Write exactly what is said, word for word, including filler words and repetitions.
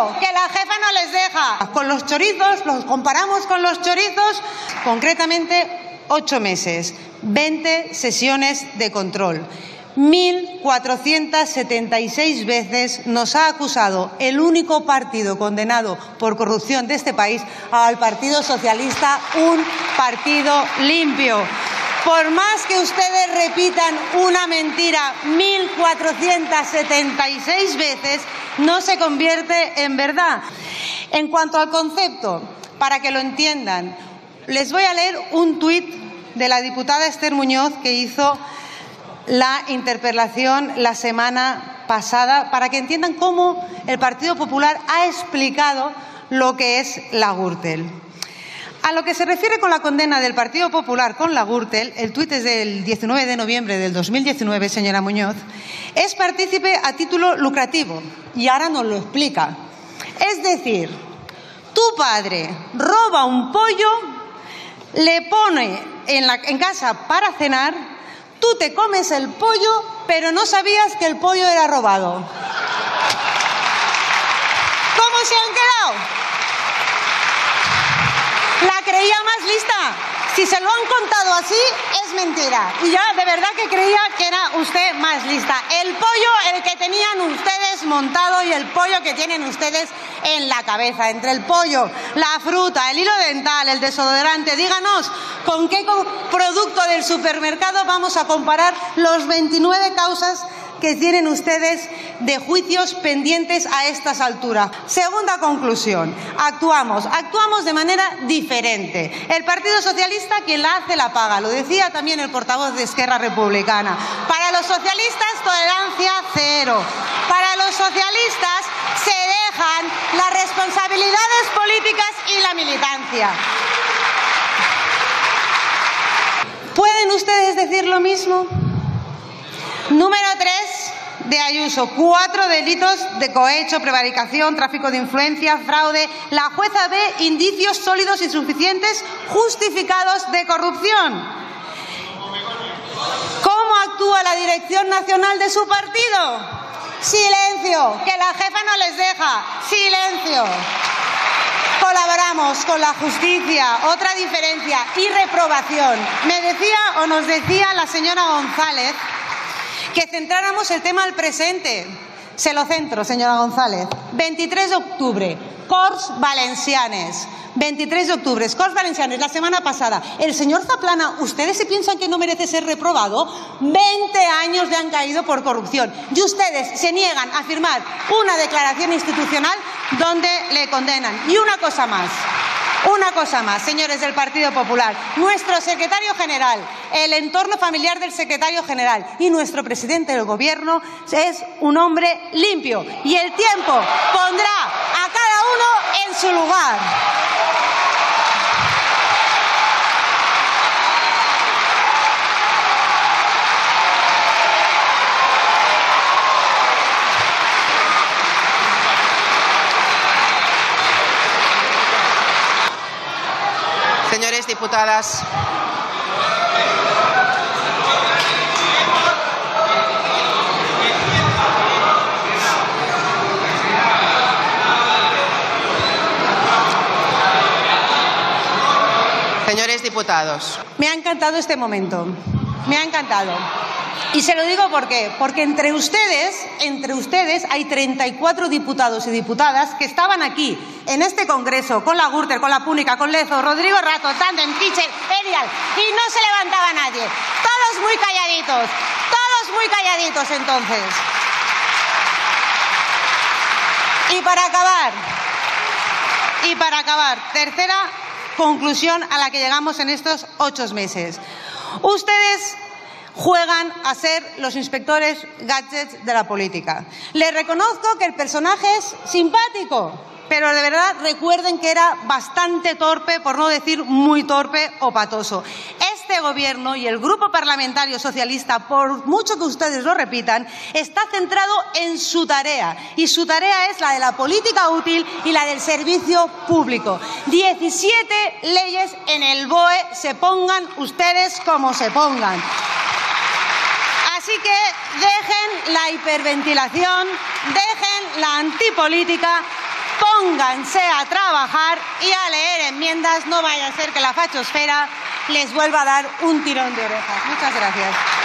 digo que la jefa no les deja. Con los chorizos, los comparamos con los chorizos, concretamente ocho meses, veinte sesiones de control. mil cuatrocientas setenta y seis veces nos ha acusado el único partido condenado por corrupción de este país al Partido Socialista, un partido limpio. Por más que ustedes repitan una mentira mil cuatrocientas setenta y seis veces, no se convierte en verdad. En cuanto al concepto, para que lo entiendan, les voy a leer un tuit de la diputada Esther Muñoz que hizo la interpelación la semana pasada, para que entiendan cómo el Partido Popular ha explicado lo que es la Gürtel. A lo que se refiere con la condena del Partido Popular con la Gürtel, el tuit es del diecinueve de noviembre del dos mil diecinueve, señora Muñoz, es partícipe a título lucrativo y ahora nos lo explica. Es decir, tu padre roba un pollo, le pone en, la, en casa para cenar. Tú te comes el pollo, pero no sabías que el pollo era robado. ¿Cómo se han quedado? La creía más lista. Si se lo han contado así, es mentira. Y ya de verdad que creía que era usted más lista. El pollo, el que tenían ustedes montado y el pollo que tienen ustedes en la cabeza. Entre el pollo, la fruta, el hilo dental, el desodorante. Díganos, ¿con qué producto del supermercado vamos a comparar los veintinueve causas que tienen ustedes de juicios pendientes a estas alturas? Segunda conclusión, actuamos, actuamos de manera diferente. El Partido Socialista, quien la hace, la paga, lo decía también el portavoz de Esquerra Republicana. Para los socialistas, tolerancia cero. Para los socialistas, se dejan las responsabilidades políticas y la militancia. ¿Pueden ustedes decir lo mismo? Número tres de Ayuso, cuatro delitos de cohecho, prevaricación, tráfico de influencia, fraude. La jueza ve indicios sólidos y suficientes justificados de corrupción. ¿Cómo actúa la dirección nacional de su partido? Silencio, que la jefa no les deja. Silencio. Colaboramos con la justicia, otra diferencia y reprobación. Me decía o nos decía la señora González que centráramos el tema al presente. Se lo centro, señora González. veintitrés de octubre, Corts Valencianes. veintitrés de octubre, Corts Valencianes, la semana pasada. El señor Zaplana, ¿ustedes se piensan que no merece ser reprobado? veinte años le han caído por corrupción. Y ustedes se niegan a firmar una declaración institucional donde le condenan. Y una cosa más. Una cosa más, señores del Partido Popular, nuestro secretario general, el entorno familiar del secretario general y nuestro presidente del Gobierno es un hombre limpio y el tiempo pondrá a cada uno en su lugar. Señores diputadas, señores diputados, me ha encantado este momento, me ha encantado. Y se lo digo por qué, porque entre ustedes, entre ustedes hay treinta y cuatro diputados y diputadas que estaban aquí, en este Congreso, con la Gürtel, con la Púnica, con Lezo, Rodrigo, Rato, Tanden, Kitschel, Erial, y no se levantaba nadie. Todos muy calladitos, todos muy calladitos entonces. Y para acabar, y para acabar, tercera conclusión a la que llegamos en estos ocho meses. Ustedes juegan a ser los inspectores gadgets de la política. Les reconozco que el personaje es simpático, pero de verdad recuerden que era bastante torpe, por no decir muy torpe o patoso. Este Gobierno y el Grupo Parlamentario Socialista, por mucho que ustedes lo repitan, está centrado en su tarea. Y su tarea es la de la política útil y la del servicio público. diecisiete leyes en el B O E, se pongan ustedes como se pongan. Así que dejen la hiperventilación, dejen la antipolítica pónganse a trabajar y a leer enmiendas, no vaya a ser que la fachosfera les vuelva a dar un tirón de orejas. Muchas gracias.